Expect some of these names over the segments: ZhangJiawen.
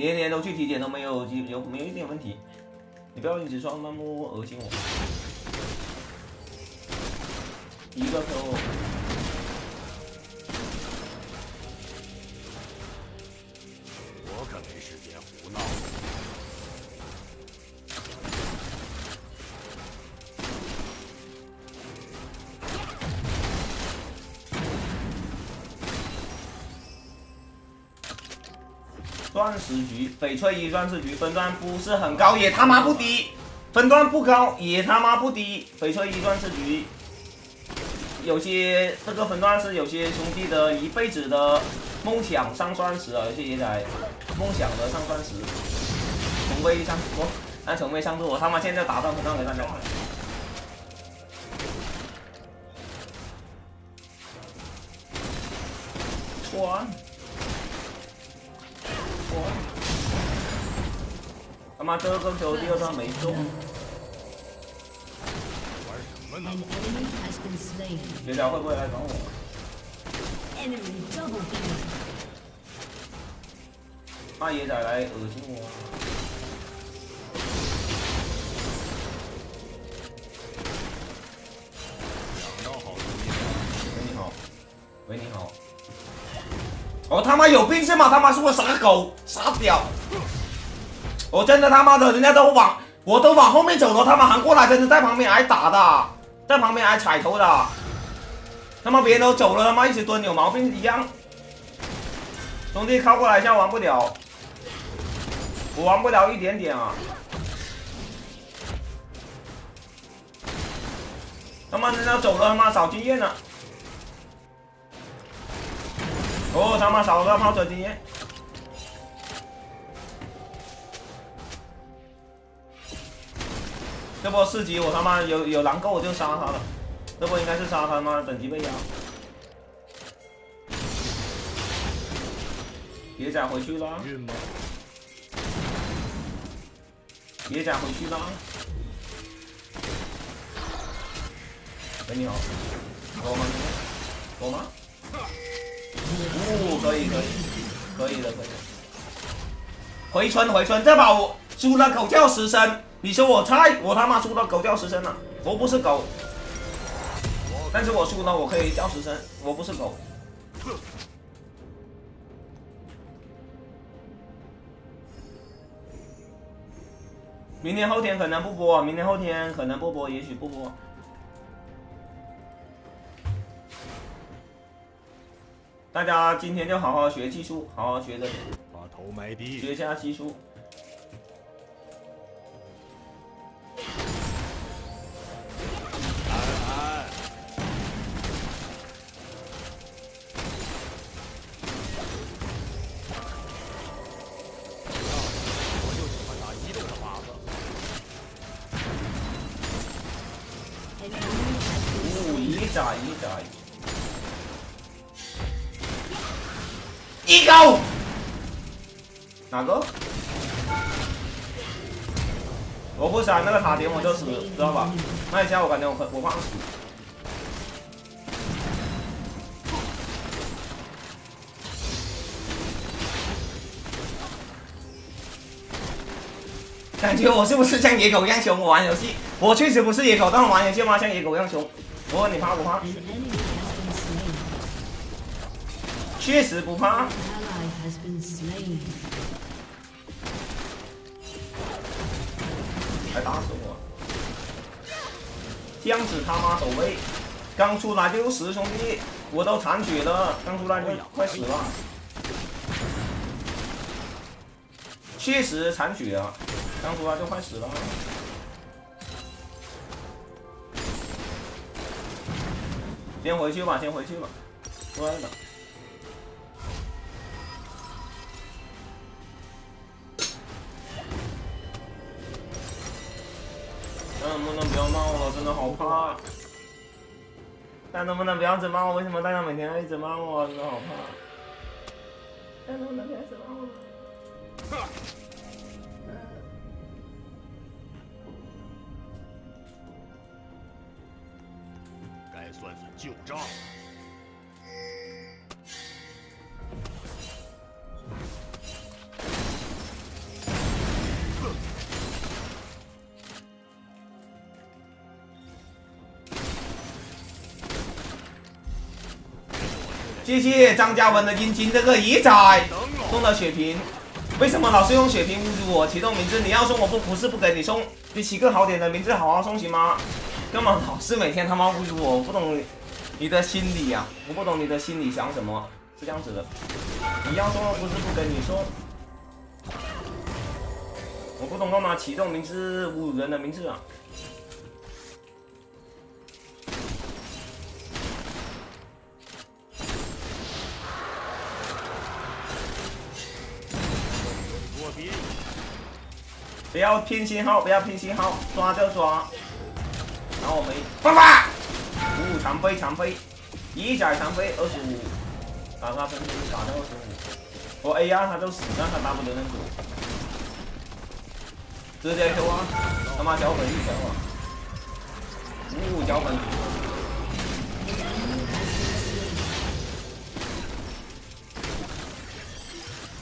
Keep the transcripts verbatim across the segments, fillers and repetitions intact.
连连都去体检都没有有没有一点问题，你不要一直说那么恶心我。一个 Q， 我可没时间胡闹。钻石局，翡翠一钻石局分段不是很高，也他妈不低；分段不高，也他妈不低。翡翠一钻石局，有些这个分段是有些兄弟的一辈子的梦想上钻石啊，有些野仔梦想的上钻石，从未上过，但从未上过。我他妈现在打断分段给大家看。 哇！哇！他妈，这个球第二段没中。玩什么呢？别聊会不会来帮我？大爷仔来恶心我！两道好东西。喂你好，喂你好。 我他妈有病是吗？他妈是我傻狗傻屌！我真的他妈的，人家都往我都往后面走了，他妈还过来，真的在旁边挨打的，在旁边挨踩头的。他妈别人都走了，他妈一起蹲，有毛病一样。兄弟靠过来一下，玩不了，我玩不了一点点啊！他妈人家走了，他妈少经验了。 哦，他妈少个跑者经验，这波四级我他妈有有狼狗我就杀他了，这波应该是杀他妈等级被压。野仔回去啦！野仔回去啦！喂，你好，我吗？我吗？ 哦，可以可以，可以的可以的。回村回村，这把我输了狗叫十声，你说我菜，我他妈输了狗叫十声了，我不是狗，但是我输了我可以叫十声，我不是狗。明天后天可能不播，明天后天可能不播，也许不播。 大家今天就好好学技术，好好学着，把头埋低，学下技术。安安，我就喜欢打移动的靶子。哦，一打一打一。 一高，哪个？我不闪那个塔点我就死，知道吧？那一下我感觉我我放死。感觉我是不是像野狗一样凶？我玩游戏，我确实不是野狗，但我玩游戏嘛像野狗一样凶。我问你怕不怕？ 确实不怕。还打死我！姜子他妈走位，刚出来就死，兄弟，我都残血了，刚出来就快死了。确实残血啊，刚出来就快死了。 先回去吧，先回去吧，不然呢？ 能不能不要骂我？我真的好怕！但能不能不要一直骂我？为什么大家每天要一直骂我？真的好怕！但能不能不要一直骂我？该算算旧账。谢谢张嘉文的殷勤这个鱼仔送的血瓶。为什么老是用血瓶侮辱我？启动名字，你要送我不服是不给你送，你起个好点的名字好好送行吗？根本老是每天他妈侮辱我，我不懂你的心理啊，我不懂你的心理想什么，是这样子的。你要送我不是不给你送，我不懂干嘛启动名字侮辱人的名字啊。 不要拼信号，不要拼信号，抓就抓。然后我们爆发，五五残飞，残飞，一仔残飞，二十五，打他分数打到二十五。我 A 二他就死，让他打不得那组，直接 Q 啊！他妈脚本一条啊！五五脚本。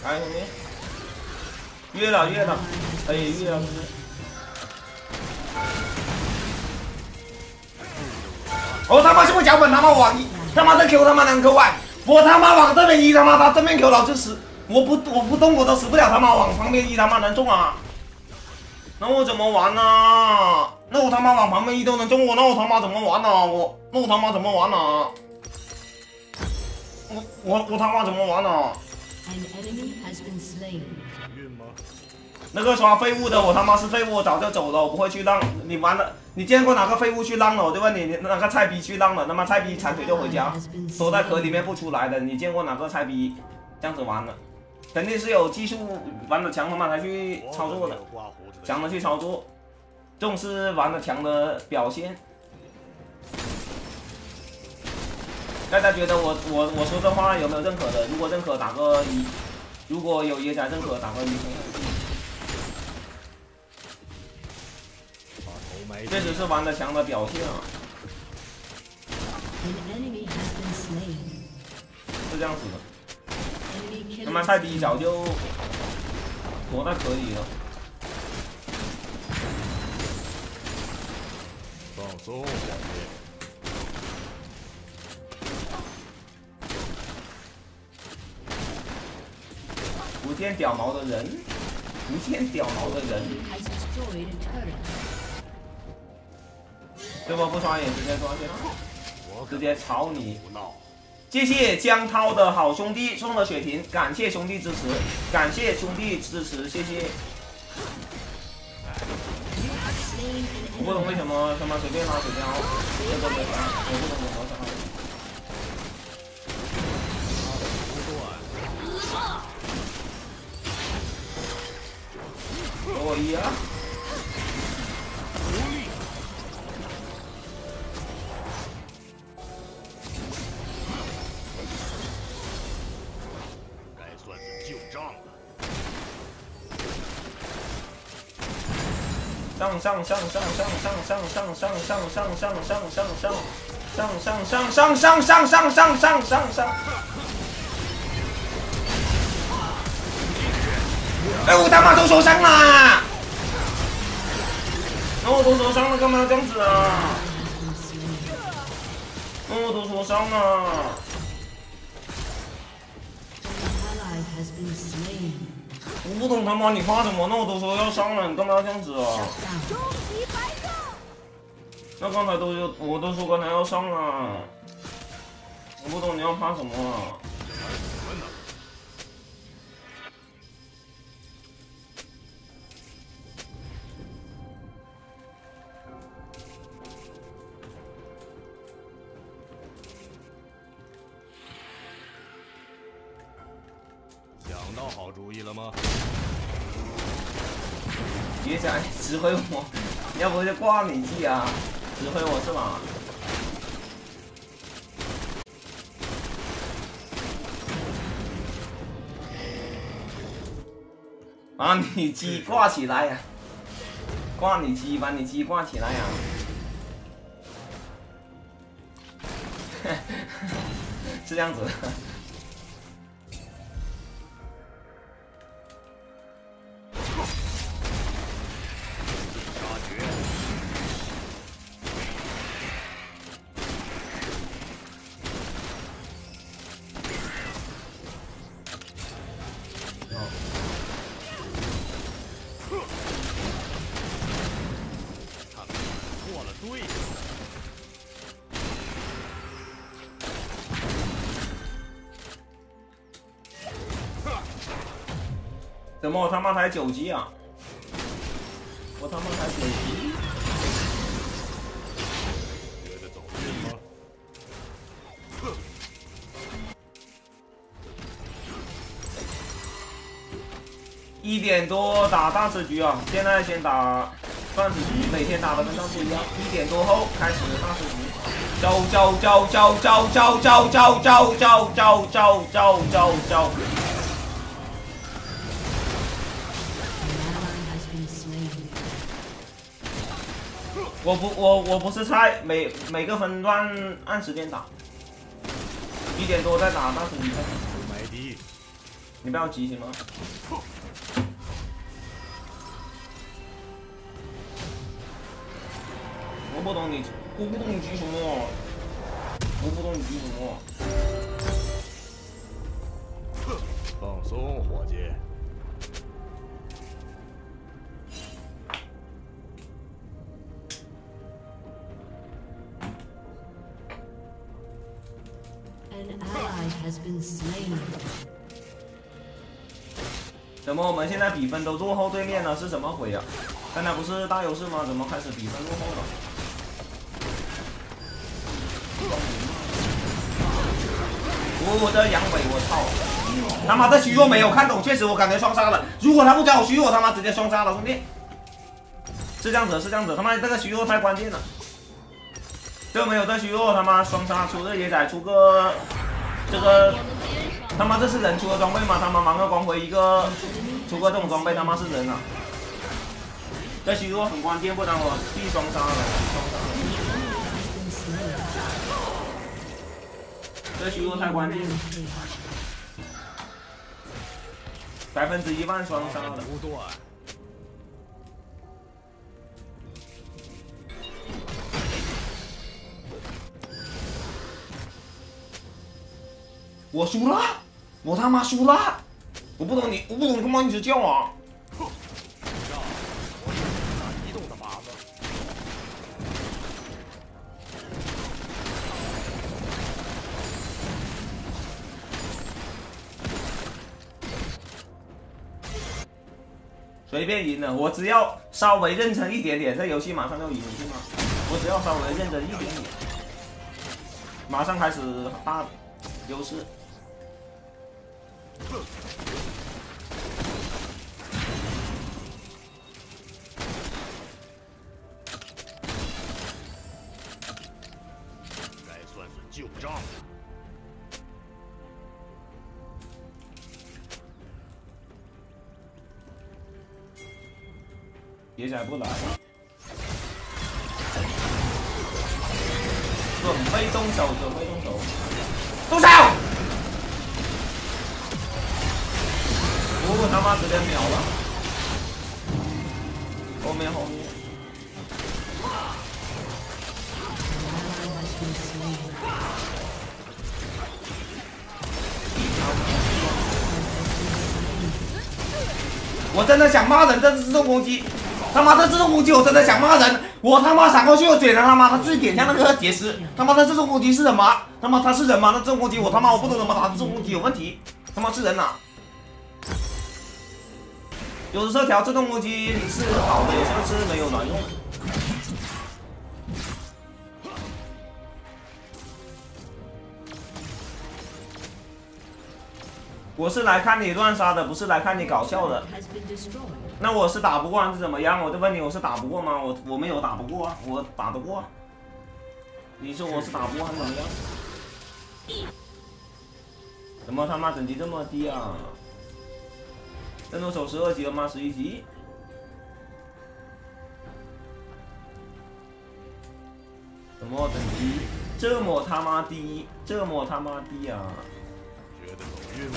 来，兄弟。 越了越了，哎，越了！我他妈是不是脚本他妈往他妈的 Q 他妈两 Q 外，我他妈往这边一他妈他正面 Q 老就死，我不我不动我都死不了他妈往旁边一他妈能中啊！那我怎么玩呢、啊？那我他妈往旁边一都能中我，那我他妈怎么玩呢、啊？我那我他妈怎么玩呢、啊？我我我他妈怎么玩呢、啊？ An enemy has been slain. 那个刷废物的，我他妈是废物，我早就走了，我不会去浪。你玩了，你见过哪个废物去浪了？我就问你，哪个菜逼去浪了？他妈菜逼馋嘴就回家，缩在壳里面不出来的。你见过哪个菜逼这样子玩的？肯定是有技术玩的强的嘛才去操作的，强的去操作，重视玩的强的表现。大家觉得我我我说这话有没有认可的？如果认可，打个一；如果有野仔认可，打个一。 这只是玩的强的表现啊，是这样子的。他妈菜逼早就躲在壳里了。放松，不见屌毛的人，不见屌毛的人。 这波不刷野，直接刷去了，直接炒你！谢谢江涛的好兄弟送的血瓶，感谢兄弟支持，感谢兄弟支持，谢谢。我不懂为什么他妈随便拉水枪，这个没法，我不懂怎么打。给我一啊！ 上上上上上上上上上上上上上上上上上上上上上上！哎，我他妈都受伤了！那我都受伤了，干嘛这样子啊？那我都受伤了。我不懂他妈你夸什么？那我都说要伤了，你干嘛要这样子啊？那刚才都就我都说刚才要伤了，我不懂你要夸什么啊？想到好主意了吗？ 别想指挥我，要不就挂你技啊！指挥我是吧？把你鸡挂起来呀、啊！挂你鸡，把你鸡挂起来呀、啊！是这样子的。哦，他们错了队友。 怎么我他妈才九级啊！我他妈才九级，觉得走运了。一点多打大死局啊！现在先打钻石局，每天打的跟上次一样。一点多后开始大死局，招招招招招招招招招招招招招招招。 我不，我我不是菜，每每个分段按时间打，一点多再打，但是你再你不要急行吗？我不懂你，我不懂你急什么，我不懂你急什么。放松，伙计。 怎么我们现在比分都落后对面了？是怎么回呀、啊？刚才不是大优势吗？怎么开始比分落后了？我这阳痿，我操！他妈这虚弱没有看懂，确实我感觉双杀了。如果他不加我虚弱，他妈直接双杀了，兄弟！是这样子，是这样子，他妈这个虚弱太关键了。这没有这虚弱，他妈双杀出这野仔出个。 这个他妈这是人出的装备吗？他妈忙个光辉一个出个这种装备，他妈是人啊！这虚弱很关键，不然我必双杀了。这虚弱太关键，百分之一万双杀了。 我输了，我他妈输了！我不懂你，我不懂他妈一直叫啊！随便赢了，我只要稍微认真一点点，这游戏马上就赢，是吗？我只要稍微认真一点点，马上开始大优势。 该算算旧账了。别再不来了。准备动手，准备动手，动手！ 我他妈直接秒了，后面后面，我真的想骂人，这是自动攻击，他妈这自动攻击，我真的想骂人，我他妈闪过去，我卷了他妈，他自己点下那个杰斯，他妈他自动攻击是人吗？他妈他是人吗？那自动攻击我他妈我不懂他妈他自动攻击有问题，他妈是人呐！ 有的这条自动攻击是好的，有时候是没有卵用。我是来看你乱杀的，不是来看你搞笑的。那我是打不过还是怎么样？我就问你，我是打不过吗？我我没有打不过啊，我打得过。你说我是打不过还是怎么样？怎么他妈等级这么低啊？ 战斗手十二级了吗？十一级。怎么等级这么他妈低？这么他妈低啊！觉得走运吗？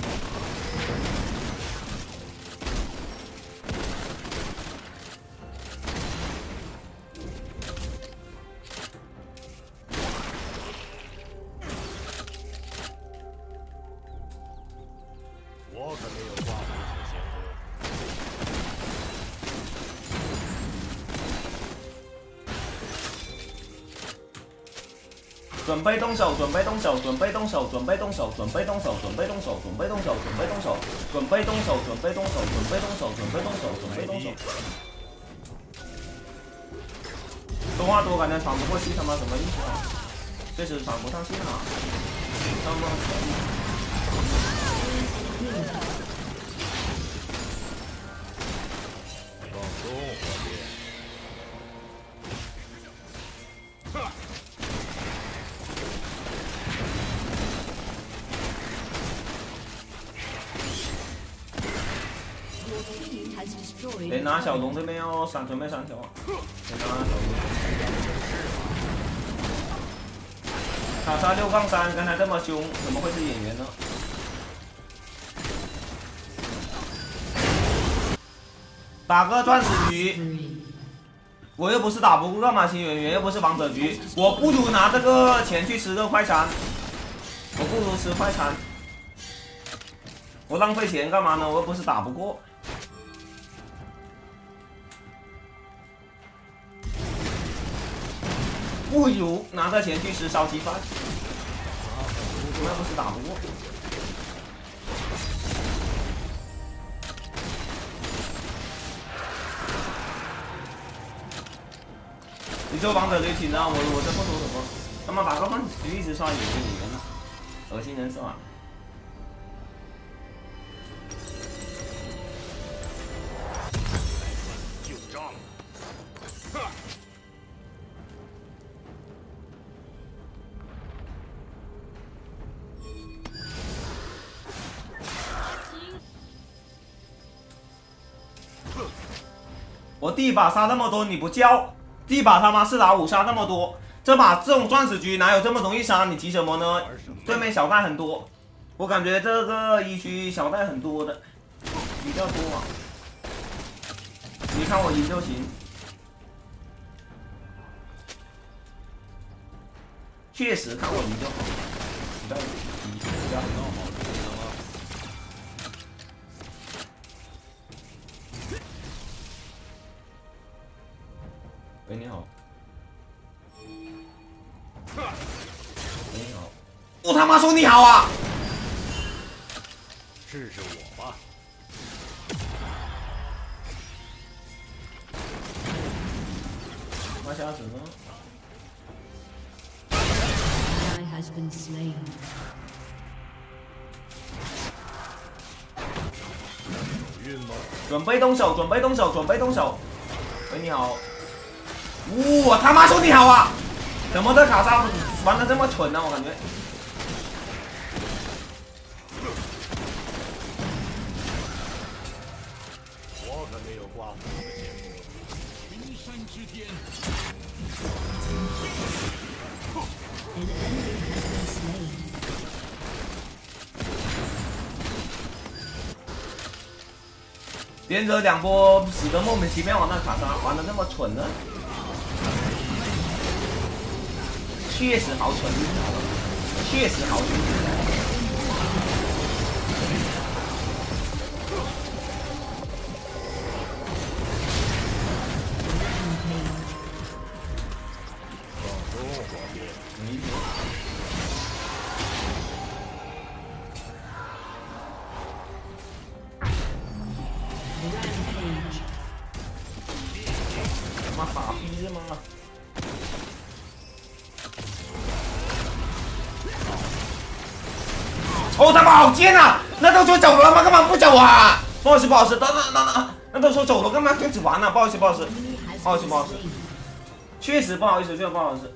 我可没有挂。准备动手，准备动手，准备动手，准备动手，准备动手，准备动手，准备动手，准备动手，准备动手，准备动手，准备动手，准备动手，准备动手。说话多，感觉喘不过气，他妈什么意思啊？这是喘不上气啊！上不上气？放松，我爹。 得拿小龙这边要闪，准备闪条。得拿小龙。塔莎六杠三，刚才这么凶，怎么会是演员呢？打个钻石局，我又不是打不过乱马星演员，又不是王者局，我不如拿这个钱去吃个快餐，我不如吃快餐。我浪费钱干嘛呢？我又不是打不过。 不如拿个钱去吃烧鸡饭，那不是打不过。你做王者雷霆啊，我我这不说什么，他妈打个饭局一直刷野人野人了，恶心人是吧？ 我第一把杀那么多你不叫，第一把他妈四打五杀那么多，这把这种钻石局哪有这么容易杀？你急什么呢？对面小袋很多，我感觉这个一区小袋很多的比较多啊。你看我赢就行，确实看我赢就好，比较比较好。 喂，你好。喂，你好。我他妈说你好啊！试试我吧。拿瞎子呢？有运吗？准备动手，准备动手，准备动手。喂，你好。 我、哦、他妈说你好啊！怎么这卡莎玩的这么蠢呢、啊？我感觉。我可没有挂虎的节目。云山之巅。连着两波，死的莫名其妙，那卡莎玩的那么蠢呢、啊？ 确实好蠢，确实好蠢。他妈傻逼吗？ 哦，他妈好贱啊！那都说走了吗？干嘛不走啊？不好意思，不好意思，那那那那都说走了，干嘛跟着玩呢？不好意思，不好意思，不好意思，不好意思，确实不好意思，确实不好意思。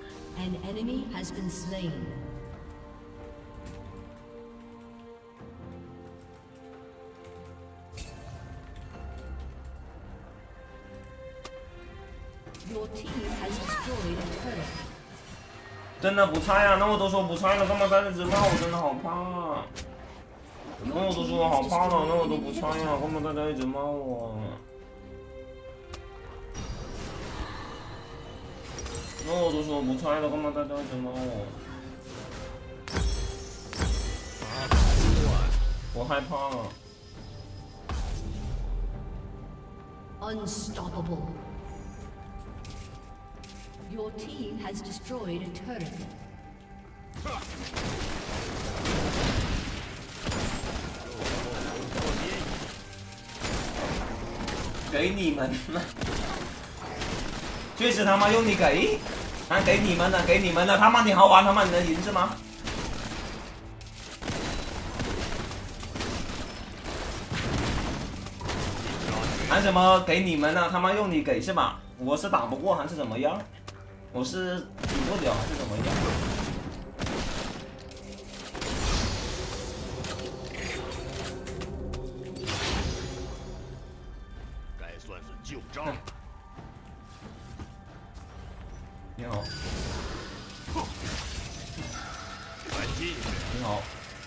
真的不菜啊！那我都说不菜了，干嘛在这直骂？我真的好怕啊！那我都说我好怕了，那我都不菜呀、啊，干嘛在这一直骂我？那我都说不菜了，干嘛在这一直骂我？我害怕了。Unstoppable. Your team has destroyed a turret. 给你们了，确实他妈用力给，啊给你们了，给你们了，他妈你好玩，他妈你能赢是吗？还什么给你们了，他妈用力给是吧？我是打不过还是怎么样？我是顶不了还是怎么样？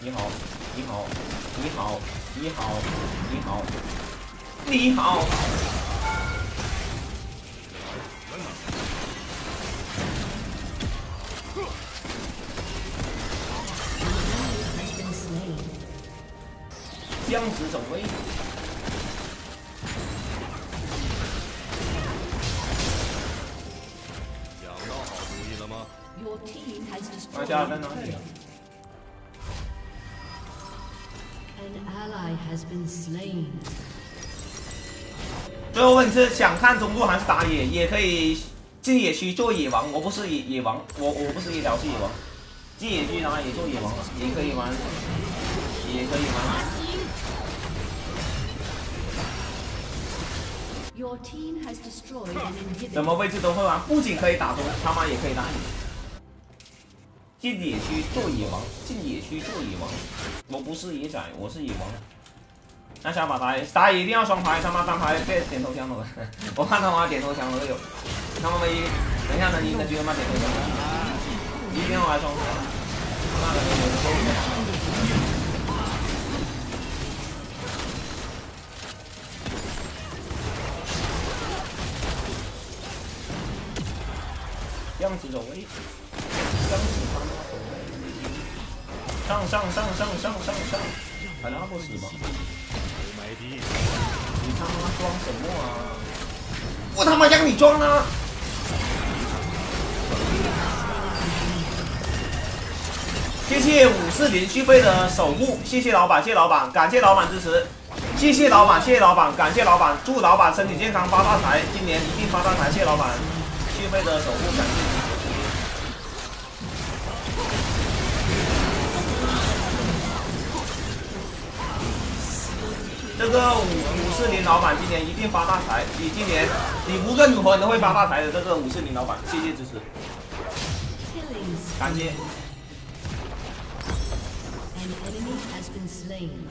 你好，你好，你好，你好，你好，你好，你好，你好。僵直走位。 大家在哪里？最后问你是想看中路还是打野？也可以进野区做野王，我不是野野王，我我不是医疗系野王，进野区打野做野王也可以玩，也可以玩。 Your team has destroyed an inhibitor. 什么位置都会玩，不仅可以打中，他妈也可以打野。进野区做野王，进野区做野王。我不是野仔，我是野王。那想把打野，打野一定要双排，他妈单排被点头枪了。我看他妈点头枪了有，他妈一等下能赢的就他妈点头枪了，一定要玩双排。那可能有的。 样子走位，样子他妈走位，上上上上上上上，还拉不死吗？你他妈装什么啊？我他妈让你装啊！谢谢五四零续费的守护，谢谢老板，谢谢老板，感谢老板支持，谢谢老板，谢谢老板，感谢老板，祝老板身体健康发大财，今年一定发大财，谢谢老板。 续费的守护感谢你的鼓励。这个五五四零老板今年一定发大财，你今年你无论如何你都会发大财的。这个五四零老板，谢谢支持，感谢。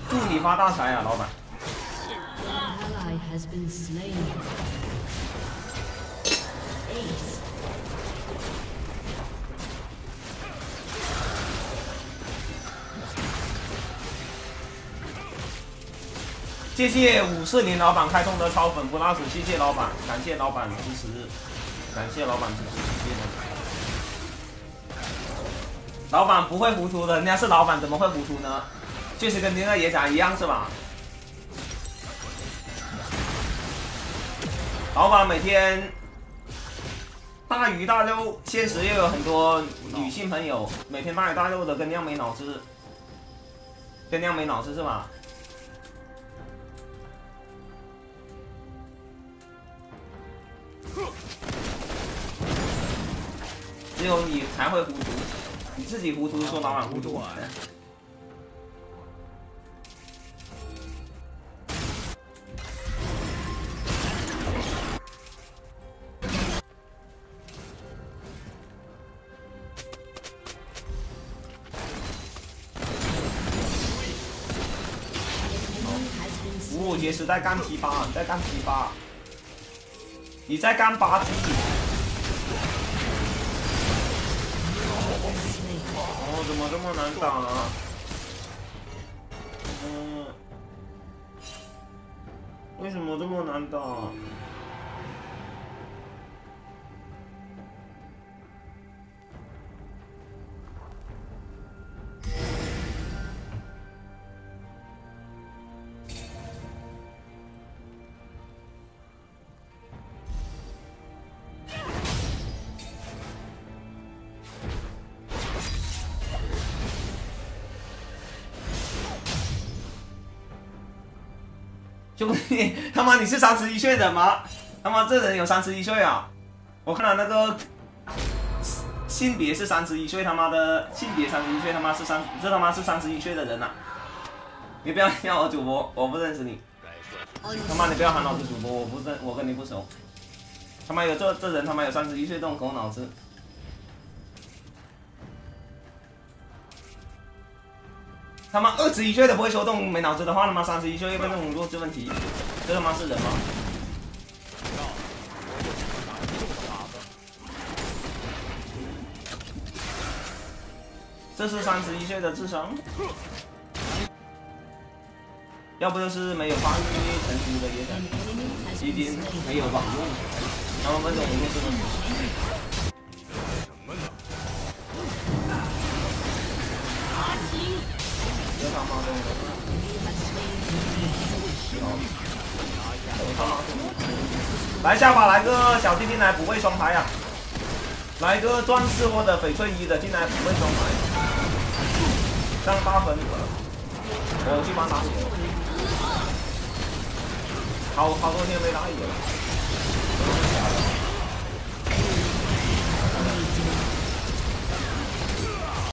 祝你发大财啊，老板！ 谢谢五四零老板开通的超粉不拉屎，谢谢老板，感谢老板支持，感谢老板支持，谢谢老板。老板不会糊涂的，人家是老板，怎么会糊涂呢？确实跟那个野仔一样是吧？ 老板每天大鱼大肉，现实又有很多女性朋友，每天大鱼大肉的跟靓妹脑子，跟靓妹脑子是吧？只有你才会糊涂，你自己糊涂说老板糊涂啊！ 也是在干七八，你在干七八，你在干八级。哦，怎么这么难打呢？嗯，为什么这么难打？兄弟，他妈你是三十一岁的吗？他妈这人有三十一岁啊！我看到那个性别是三十一岁，他妈的性别三十一岁，他妈是三，这他妈是三十一岁的人呐、啊！你不要叫我主播，我不认识你。他妈你不要喊老子主播，我不认，我跟你不熟。他妈有这这人他妈有三十一岁动狗脑子。 他妈二十一岁的不会说动没脑子的话，他妈三十一岁又被那种弱智问题，这他妈是人吗？这是三十一岁的智商，要不就是没有发育成熟的野仔，一定没有网络，他们那种弱智问题。 他妈的！来下把来个小弟弟来补位双排呀、啊！来个钻石或者翡翠一的进来补位双排，上八分。我去帮打野，好好多天没打野了。